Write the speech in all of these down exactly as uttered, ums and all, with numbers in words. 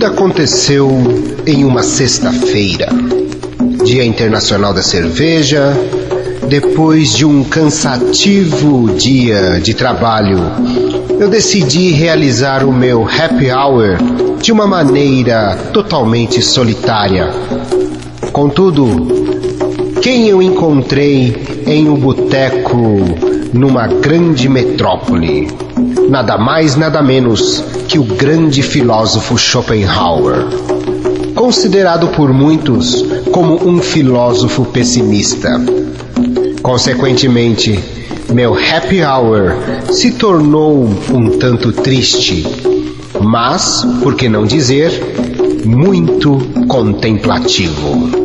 Tudo aconteceu em uma sexta-feira, Dia Internacional da Cerveja, depois de um cansativo dia de trabalho. Eu decidi realizar o meu happy hour de uma maneira totalmente solitária. Contudo, quem eu encontrei em um boteco numa grande metrópole, nada mais, nada menos que o grande filósofo Schopenhauer, considerado por muitos como um filósofo pessimista. Consequentemente, meu happy hour se tornou um tanto triste, mas, por que não dizer, muito contemplativo.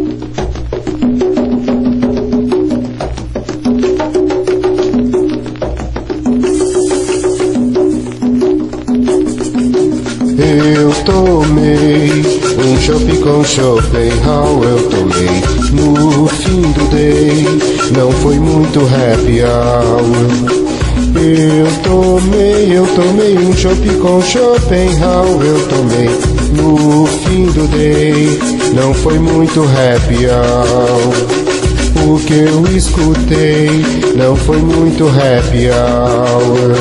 Eu tomei um chopp com Schopenhauer, eu tomei no fim do day, não foi muito happy hour. Eu tomei, eu tomei um chopp com Schopenhauer, eu tomei no fim do day, não foi muito happy hour. O que eu escutei não foi muito happy hour.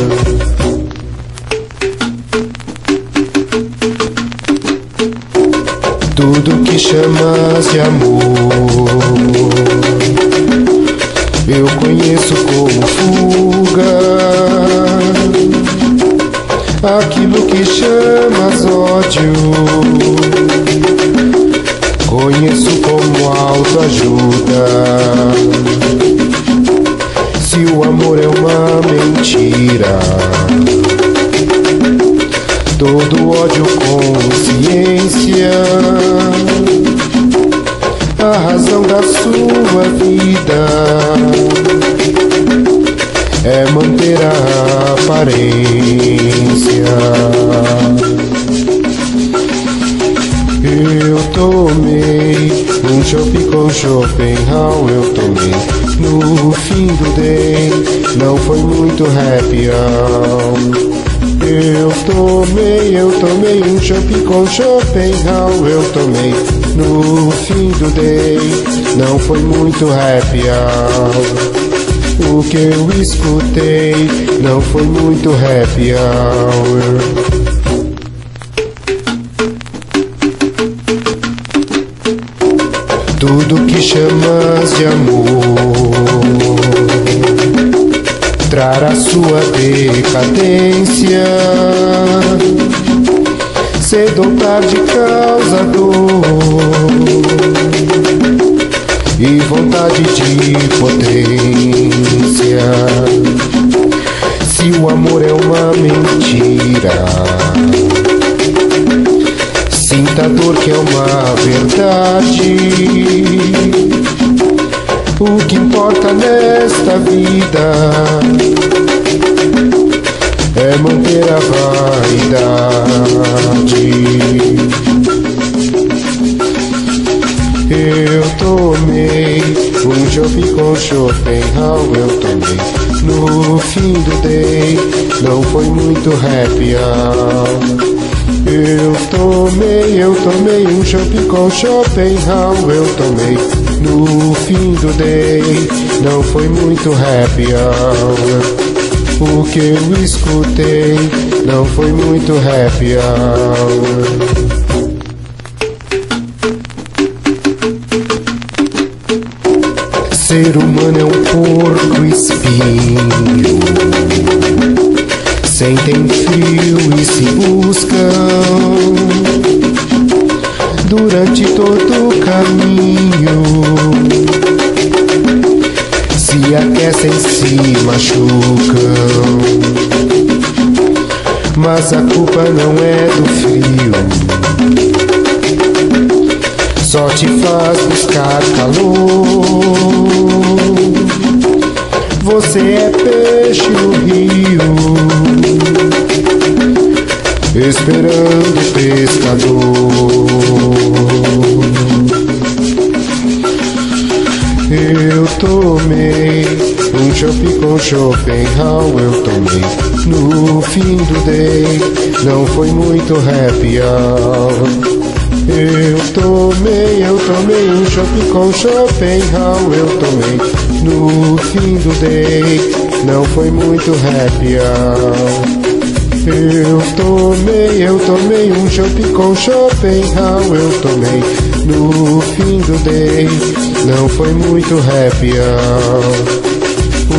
Tudo que chamas de amor eu conheço como fuga. Aquilo que chamas ódio conheço como autoajuda. Se o amor é uma mentira, todo ódio consciência, a razão da sua vida é manter a aparência. Eu tomei um chopp com Schopenhauer, eu tomei no fim do day, não foi muito happy hour. Eu tomei, eu tomei um chopp com Schopenhauer, eu tomei no fim do day, não foi muito happy hour. O que eu escutei não foi muito happy hour. Tudo que chamas de amor trará sua decadência, cedo ou tarde causa dor e vontade de potência. Se o amor é uma mentira, sinta a dor que é uma verdade. O que importa nesta vida é manter a vaidade. Eu tomei um chopp com Schopenhauer, eu tomei no fim do day, não foi muito happy hour. Eu tomei, eu tomei um chopp com Schopenhauer, eu tomei no fim do day, não foi muito happy hour. O que eu escutei não foi muito happy hour. Ser humano é um porco espinho, sentem frio e se buscam durante todo o caminho, se aquecem, se machucam, mas a culpa não é do frio, só te faz buscar calor. Você é peixe no rio, esperando o pescador. Eu tomei um chope com Schopenhauer eu tomei. No fim do day, não foi muito happy hour. Eu tomei, eu tomei um chope com Schopenhauer eu tomei. No fim do day, não foi muito happy hour. Eu tomei, eu tomei um chope com Schopenhauer eu tomei. No fim do day, não foi muito happy hour.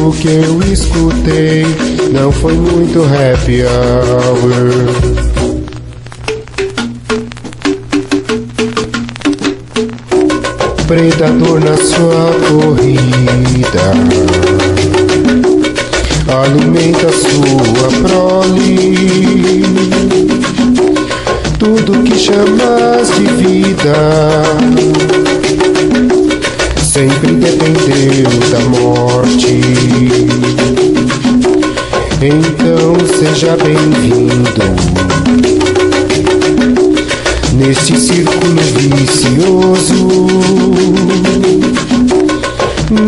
O que eu escutei, não foi muito happy hour. Predador na sua corrida, alimenta sua prole. Tudo que chamas de vida sempre dependeu da morte. Então seja bem-vindo neste círculo vicioso,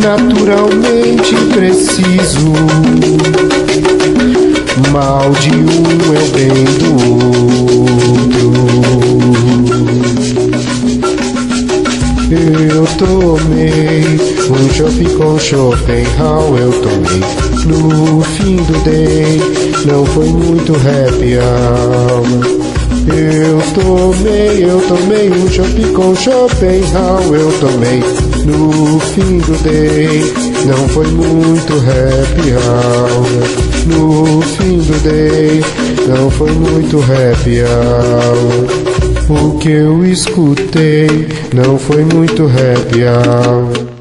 naturalmente preciso. Mal de um é o bem do outro. Eu tomei um chope com Schopenhauer eu tomei. No fim do day, não foi muito happy hour. Eu tomei, eu tomei um chope com Schopenhauer eu tomei. No fim do day, não foi muito happy hour. No fim do day, não foi muito happy hour. O que eu escutei, não foi muito happy hour.